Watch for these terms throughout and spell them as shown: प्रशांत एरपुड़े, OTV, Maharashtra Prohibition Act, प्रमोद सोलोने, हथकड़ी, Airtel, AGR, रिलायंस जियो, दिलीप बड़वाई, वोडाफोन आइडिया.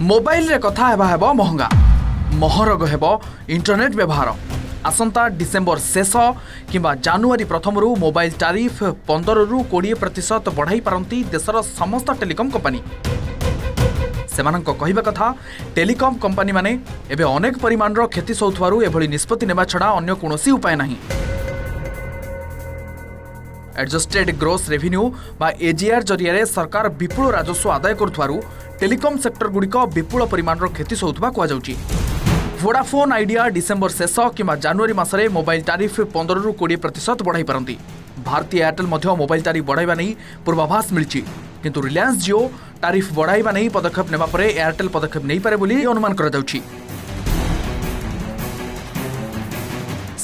Mobile रे कथा हेबा महंगा महरग हेबो इंटरनेट व्यवहार आसंता डिसेंबर शेष किंबा जानुआरी प्रथम रु मोबाइल टारिफ 15 रु 20% बढ़ाई पारंती देशर समस्त टेलीकॉम कंपनी सेमानक कहिबा कथा टेलीकॉम कंपनी माने एबे अनेक परिमाण रो खेती सौथवारु एभली निष्पत्ति नेबा छडा अन्य कोनोसी उपाय नाही। एडजस्टेड ग्रोस रेवेन्यू बा एजीआर जरिया सरकार विपुल राजस्व आदाय करुथवारु टेलीकॉम सेक्टर गुड़िक विपुल परिमाण रो खेती सौथवा कुआ जाउची। वोडाफोन आइडिया डिसेंबर शेष किंवा जानुआरी मासरे मोबाइल टारिफ 15 रु 20% बढ़ाई पारती। भारतीय एयरटेल मध्य मोबाइल टारिफ बढ़ाइबा नै पूर्वाभास मिलची किंतु रिलायंस जियो टारिफ बढ़ाइबा नै पदक्षेप नेबा परे एयरटेल पदक्षेप नै पारे बोली अनुमान करा जाउची।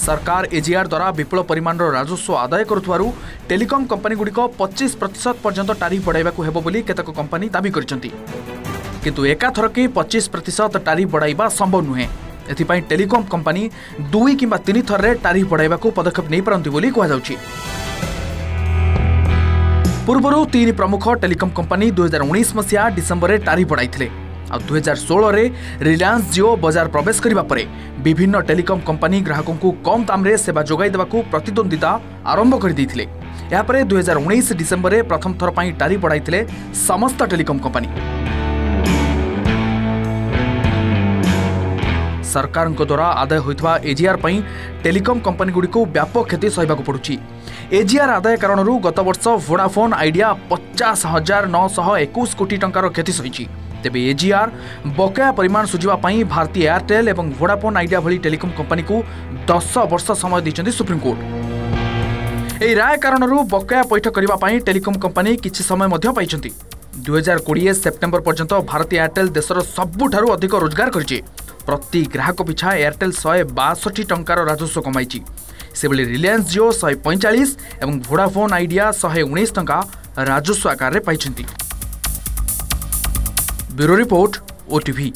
सरकार एजीआर द्वारा विपुल परिमाण राजस्व आदाय करुथवारु टेलीकॉम कंपनी गुड़िक 25% पर्यंत टारिफ बढ़ाइबाकु हेबो बोली केतक कंपनी दाबी करचंती किंतु एकाथरके 25% टारिफ बढ़ाइबा संभव नुहे। एथिपाई टेलीकॉम कंपनी 2 किंबा 3 थर टारिफ बढ़ाइबाकु पदक्षेप नै परंती बोली कहवा जाउची। पूर्वरु 3 प्रमुख टेलीकॉम कंपनी 2019 मसिया डिसेंबर रे टारिफ बढ़ाइथिले आ 2016 रे रिलायंस जियो बाजार प्रवेश करिबा परे विभिन्न टेलीकॉम कंपनी ग्राहकों को कम दाम रे सेवा जोगाई देबाकु प्रतिद्वंदिता आरंभ कर दैथिले। या परे 2019 डिसेंबर रे प्रथम थर पई टारिफ बढ़ाइथिले समस्त टेलीकॉम कंपनी। सरकार द्वारा आदाय होता एजीआर पर टेलीकॉम कंपनी गुड़िक व्यापक क्षति सहवाक पड़ुची। एजीआर आदाय कारण गत वर्ष वोडाफोन आइडिया 50,921 कोटी टंकार क्षति सही। तेबे एजीआर बकाया परिमाण सुझावाई भारतीय एयरटेल और वोडाफोन आइडिया भली टेलीकॉम कंपनी को 10 वर्ष समय देते सुप्रीमकोर्ट। यह राय कारण बकाया पैठ करने टेलीकॉम कंपनी किसी समय पाई 2020 सेप्टेम्बर पर्यंत भारतीय एयरटेल देशर सबुठारु अधिक रोजगार करछि। प्रति ग्राहक पिछा एयरटेल 162 टंकार राजस्व कमाई। सेबले रिलायंस जियो 145 एवं वोडाफोन आइडिया 119 टंका राजस्व आकार रे पाइछंती। Bureau report OTV.